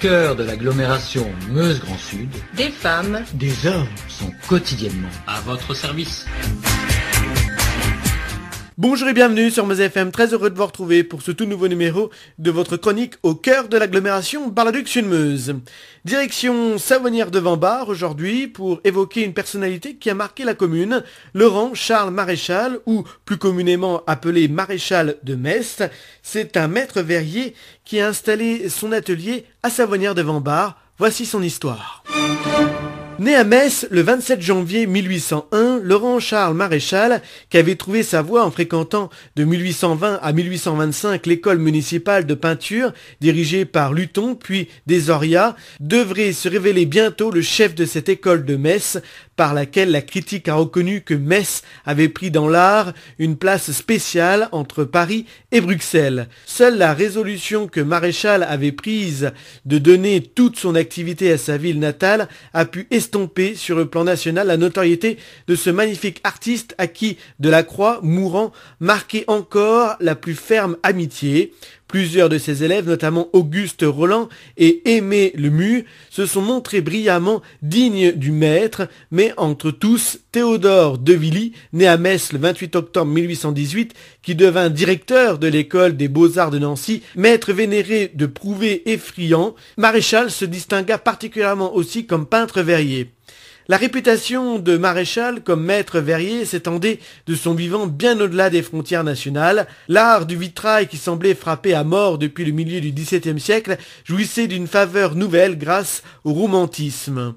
cœur de l'agglomération Meuse Grand Sud, des femmes, des hommes sont quotidiennement à votre service. Bonjour et bienvenue sur Meuse FM, très heureux de vous retrouver pour ce tout nouveau numéro de votre chronique au cœur de l'agglomération Bar Le Duc sur Meuse. Direction Savonnières devant Bar aujourd'hui pour évoquer une personnalité qui a marqué la commune, Laurent Charles Maréchal, ou plus communément appelé Maréchal de Metz. C'est un maître verrier qui a installé son atelier à Savonnières devant Bar. Voici son histoire. Né à Metz le 27 janvier 1801, Laurent Charles Maréchal, qui avait trouvé sa voie en fréquentant de 1820 à 1825 l'école municipale de peinture dirigée par Luton puis Desoria, devrait se révéler bientôt le chef de cette école de Metz, par laquelle la critique a reconnu que Metz avait pris dans l'art une place spéciale entre Paris et Bruxelles. Seule la résolution que Maréchal avait prise de donner toute son activité à sa ville natale a pu estomper sur le plan national la notoriété de ce magnifique artiste à qui Delacroix, mourant, marquait encore la plus ferme amitié. Plusieurs de ses élèves, notamment Auguste Roland et Aimé Lemus, se sont montrés brillamment dignes du maître, mais entre tous, Théodore Devilly, né à Metz le 28 octobre 1818, qui devint directeur de l'école des Beaux-Arts de Nancy, maître vénéré de Prouvé et Friand, Maréchal se distingua particulièrement aussi comme peintre verrier. La réputation de Maréchal comme maître verrier s'étendait de son vivant bien au-delà des frontières nationales. L'art du vitrail qui semblait frapper à mort depuis le milieu du XVIIe siècle jouissait d'une faveur nouvelle grâce au romantisme.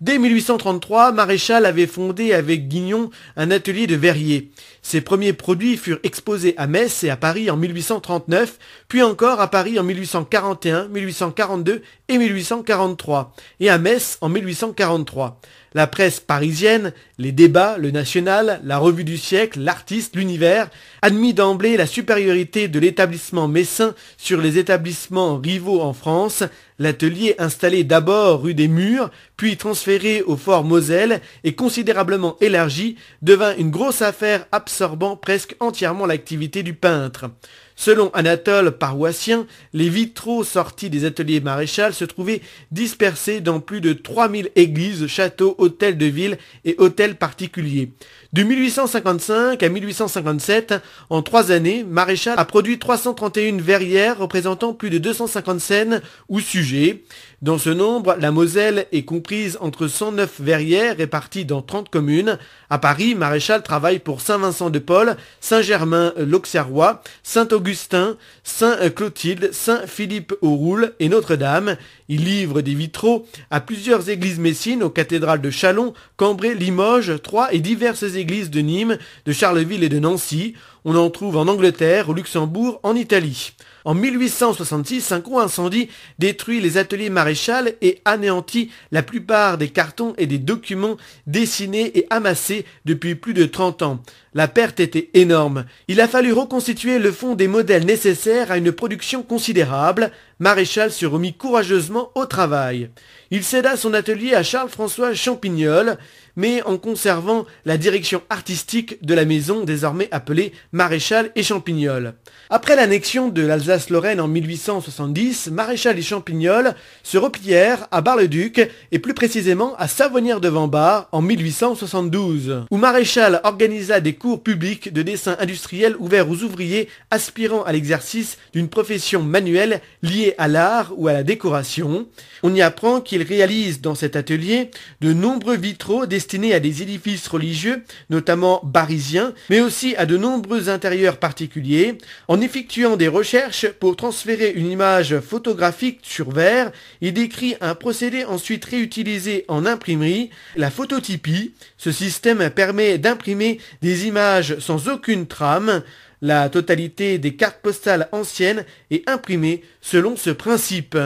Dès 1833, Maréchal avait fondé avec Guignon un atelier de verrier. Ses premiers produits furent exposés à Metz et à Paris en 1839, puis encore à Paris en 1841, 1842 et 1843, et à Metz en 1843. La presse parisienne, les débats, le National, la Revue du siècle, l'Artiste, l'Univers, admit d'emblée la supériorité de l'établissement messin sur les établissements rivaux en France. L'atelier installé d'abord rue des Murs, puis transféré au Fort Moselle et considérablement élargi, devint une grosse affaire absorbant presque entièrement l'activité du peintre. Selon Anatole Paroissien, les vitraux sortis des ateliers Maréchal se trouvaient dispersés dans plus de 3000 églises, châteaux, hôtels de ville et hôtels particuliers. De 1855 à 1857, en 3 années, Maréchal a produit 331 verrières représentant plus de 250 scènes ou sujets. Dans ce nombre, la Moselle est comprise entre 109 verrières réparties dans 30 communes. À Paris, Maréchal travaille pour Saint-Vincent-de-Paul, Saint-Germain-l'Auxerrois, Saint-Augustin, Saint-Clotilde, Saint-Philippe-aux-Roules et Notre-Dame. Il livre des vitraux à plusieurs églises messines, aux cathédrales de Châlons, Cambrai, Limoges, Troyes et diverses églises de Nîmes, de Charleville et de Nancy. On en trouve en Angleterre, au Luxembourg, en Italie. En 1866, un gros incendie détruit les ateliers Maréchal et anéantit la plupart des cartons et des documents dessinés et amassés depuis plus de 30 ans. La perte était énorme. Il a fallu reconstituer le fond des modèles nécessaires à une production considérable. Maréchal se remit courageusement au travail. Il céda son atelier à Charles-François Champignol, mais en conservant la direction artistique de la maison désormais appelée Maréchal et Champignol. Après l'annexion de l'Alsace-Lorraine en 1870, Maréchal et Champignol se replièrent à Bar-le-Duc et plus précisément à Savonnières devant Bar en 1872, où Maréchal organisa des cours publics de dessin industriel ouverts aux ouvriers aspirant à l'exercice d'une profession manuelle liée à l'art ou à la décoration. On y apprend qu'il réalise dans cet atelier de nombreux vitraux destinés à des édifices religieux, notamment barisiens, mais aussi à de nombreux intérieurs particuliers. En effectuant des recherches pour transférer une image photographique sur verre, il décrit un procédé ensuite réutilisé en imprimerie, la phototypie. Ce système permet d'imprimer des images sans aucune trame. La totalité des cartes postales anciennes est imprimée selon ce principe.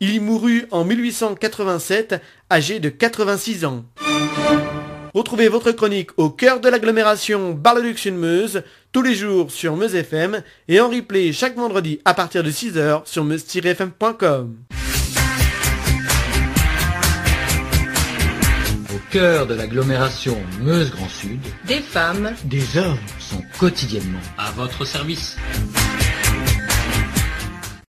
Il y mourut en 1887, âgé de 86 ans. Retrouvez votre chronique au cœur de l'agglomération Bar le Duc sur Meuse, tous les jours sur Meuse FM et en replay chaque vendredi à partir de 6h sur meuse-fm.com. Au cœur de l'agglomération Meuse Grand Sud, des femmes, des hommes sont quotidiennement à votre service.